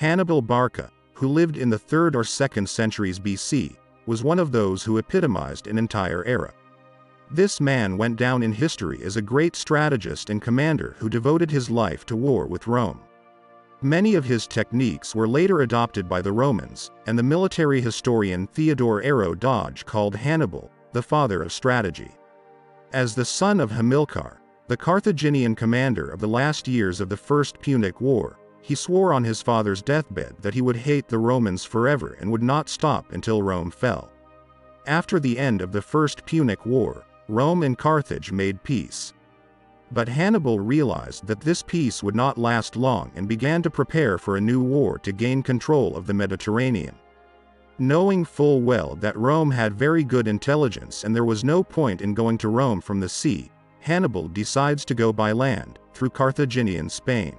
Hannibal Barca, who lived in the 3rd or 2nd centuries BC, was one of those who epitomized an entire era. This man went down in history as a great strategist and commander who devoted his life to war with Rome. Many of his techniques were later adopted by the Romans, and the military historian Theodore Ayrault Dodge called Hannibal the father of strategy. As the son of Hamilcar, the Carthaginian commander of the last years of the First Punic War, he swore on his father's deathbed that he would hate the Romans forever and would not stop until Rome fell. After the end of the First Punic War, Rome and Carthage made peace. But Hannibal realized that this peace would not last long and began to prepare for a new war to gain control of the Mediterranean. Knowing full well that Rome had very good intelligence and there was no point in going to Rome from the sea, Hannibal decides to go by land, through Carthaginian Spain.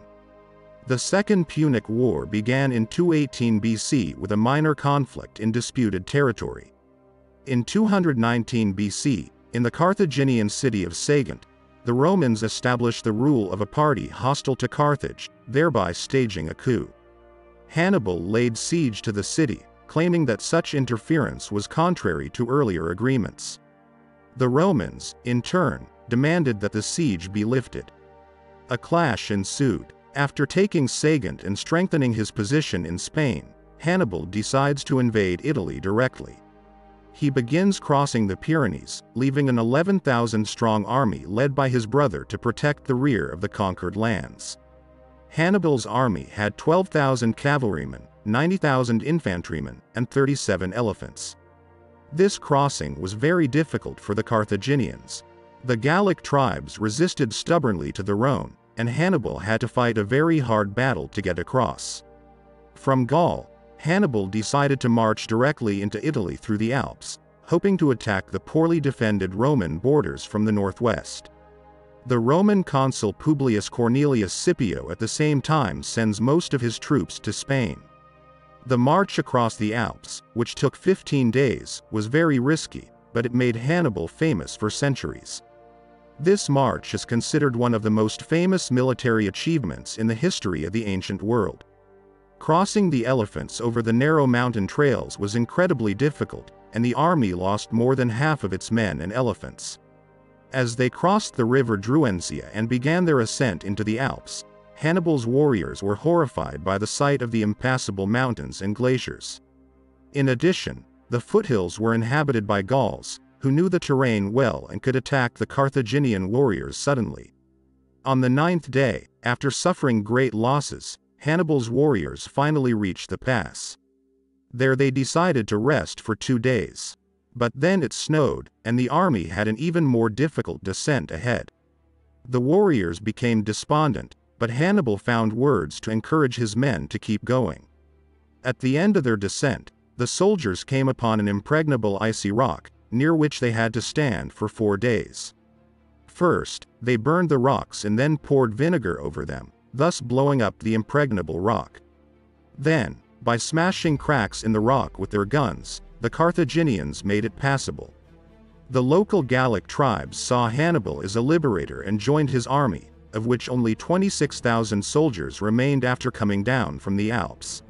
The Second Punic War began in 218 BC with a minor conflict in disputed territory. In 219 BC, in the Carthaginian city of Sagunt, the Romans established the rule of a party hostile to Carthage, thereby staging a coup. Hannibal laid siege to the city, claiming that such interference was contrary to earlier agreements. The Romans, in turn, demanded that the siege be lifted. A clash ensued. After taking Sagunt and strengthening his position in Spain, Hannibal decides to invade Italy directly. He begins crossing the Pyrenees, leaving an 11,000-strong army led by his brother to protect the rear of the conquered lands. Hannibal's army had 12,000 cavalrymen, 90,000 infantrymen, and 37 elephants. This crossing was very difficult for the Carthaginians. The Gallic tribes resisted stubbornly to the Rhone, and Hannibal had to fight a very hard battle to get across. From Gaul, Hannibal decided to march directly into Italy through the Alps, hoping to attack the poorly defended Roman borders from the northwest. The Roman consul Publius Cornelius Scipio at the same time sends most of his troops to Spain. The march across the Alps, which took 15 days, was very risky, but it made Hannibal famous for centuries. This march is considered one of the most famous military achievements in the history of the ancient world. Crossing the elephants over the narrow mountain trails was incredibly difficult, and the army lost more than half of its men and elephants. As they crossed the river Druenzia and began their ascent into the Alps, Hannibal's warriors were horrified by the sight of the impassable mountains and glaciers. In addition, the foothills were inhabited by Gauls, who knew the terrain well and could attack the Carthaginian warriors suddenly. On the 9th day, after suffering great losses, Hannibal's warriors finally reached the pass. There they decided to rest for 2 days. But then it snowed, and the army had an even more difficult descent ahead. The warriors became despondent, but Hannibal found words to encourage his men to keep going. At the end of their descent, the soldiers came upon an impregnable icy rock, near which they had to stand for 4 days. First, they burned the rocks and then poured vinegar over them, thus blowing up the impregnable rock. Then, by smashing cracks in the rock with their guns, the Carthaginians made it passable. The local Gallic tribes saw Hannibal as a liberator and joined his army, of which only 26,000 soldiers remained after coming down from the Alps.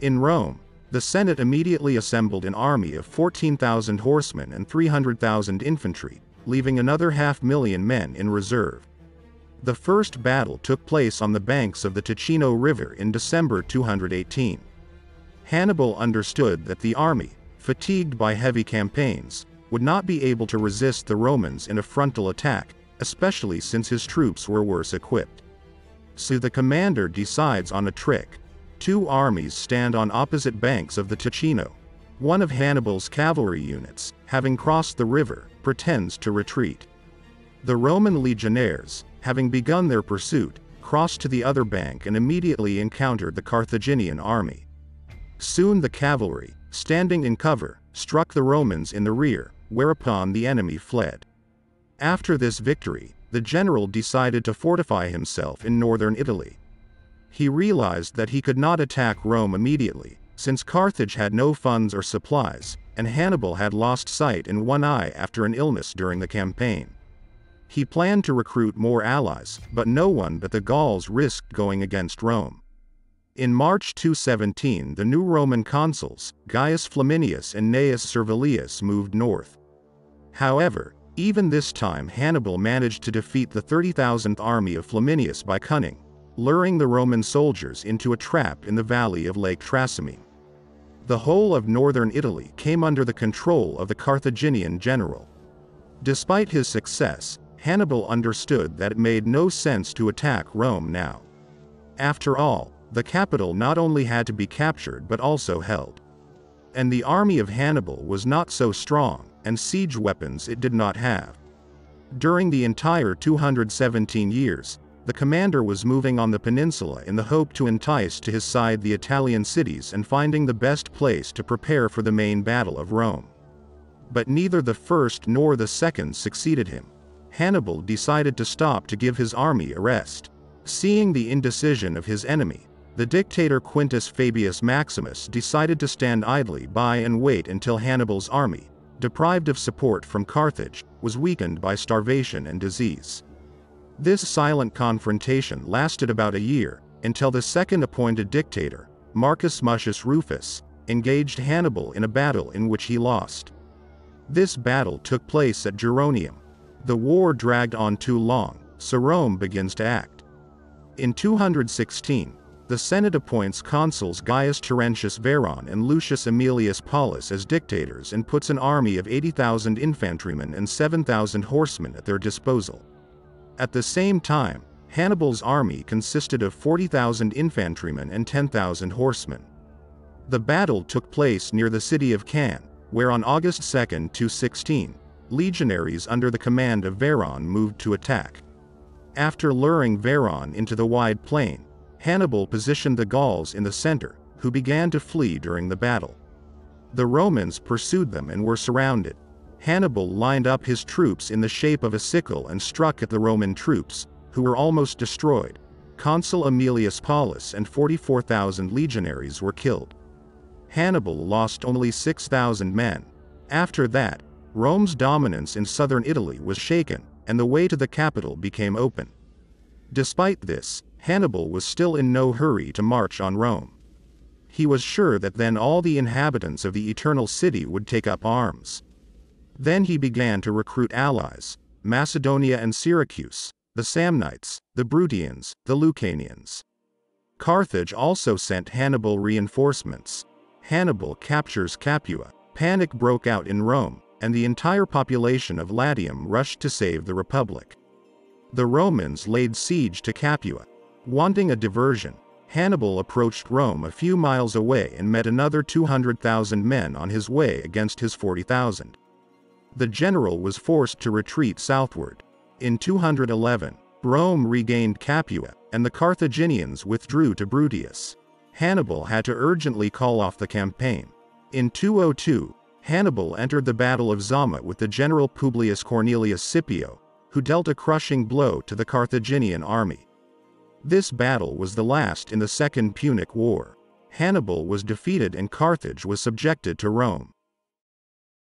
In Rome, the Senate immediately assembled an army of 14,000 horsemen and 300,000 infantry, leaving another 500,000 men in reserve. The first battle took place on the banks of the Ticino River in December 218. Hannibal understood that the army, fatigued by heavy campaigns, would not be able to resist the Romans in a frontal attack, especially since his troops were worse equipped. So the commander decides on a trick. Two armies stand on opposite banks of the Ticino. One of Hannibal's cavalry units, having crossed the river, pretends to retreat. The Roman legionnaires, having begun their pursuit, crossed to the other bank and immediately encountered the Carthaginian army. Soon the cavalry, standing in cover, struck the Romans in the rear, whereupon the enemy fled. After this victory, the general decided to fortify himself in northern Italy. He realized that he could not attack Rome immediately, since Carthage had no funds or supplies, and Hannibal had lost sight in one eye after an illness during the campaign. He planned to recruit more allies, but no one but the Gauls risked going against Rome. In March 217 the new Roman consuls, Gaius Flaminius and Gnaeus Servilius, moved north. However, even this time Hannibal managed to defeat the 30,000th army of Flaminius by cunning, luring the Roman soldiers into a trap in the valley of Lake Trasimene. The whole of northern Italy came under the control of the Carthaginian general. Despite his success, Hannibal understood that it made no sense to attack Rome now. After all, the capital not only had to be captured but also held. And the army of Hannibal was not so strong, and siege weapons it did not have. During the entire 217 years, the commander was moving on the peninsula in the hope to entice to his side the Italian cities and finding the best place to prepare for the main battle of Rome. But neither the first nor the second succeeded him. Hannibal decided to stop to give his army a rest. Seeing the indecision of his enemy, the dictator Quintus Fabius Maximus decided to stand idly by and wait until Hannibal's army, deprived of support from Carthage, was weakened by starvation and disease. This silent confrontation lasted about a year, until the second appointed dictator, Marcus Mucius Rufus, engaged Hannibal in a battle in which he lost. This battle took place at Geronium. The war dragged on too long, so Rome begins to act. In 216, the Senate appoints consuls Gaius Terentius Varro and Lucius Aemilius Paulus as dictators and puts an army of 80,000 infantrymen and 7,000 horsemen at their disposal. At the same time, Hannibal's army consisted of 40,000 infantrymen and 10,000 horsemen. The battle took place near the city of Cannes, where on August 2, 216, legionaries under the command of Varon moved to attack. After luring Varon into the wide plain, Hannibal positioned the Gauls in the center, who began to flee during the battle. The Romans pursued them and were surrounded. Hannibal lined up his troops in the shape of a sickle and struck at the Roman troops, who were almost destroyed. Consul Aemilius Paulus and 44,000 legionaries were killed. Hannibal lost only 6,000 men. After that, Rome's dominance in southern Italy was shaken, and the way to the capital became open. Despite this, Hannibal was still in no hurry to march on Rome. He was sure that then all the inhabitants of the Eternal City would take up arms. Then he began to recruit allies: Macedonia and Syracuse, the Samnites, the Brutians, the Lucanians. Carthage also sent Hannibal reinforcements. Hannibal captures Capua, panic broke out in Rome, and the entire population of Latium rushed to save the Republic. The Romans laid siege to Capua. Wanting a diversion, Hannibal approached Rome a few miles away and met another 200,000 men on his way against his 40,000. The general was forced to retreat southward. In 211, Rome regained Capua, and the Carthaginians withdrew to Brutius. Hannibal had to urgently call off the campaign. In 202, Hannibal entered the Battle of Zama with the general Publius Cornelius Scipio, who dealt a crushing blow to the Carthaginian army. This battle was the last in the Second Punic War. Hannibal was defeated and Carthage was subjected to Rome.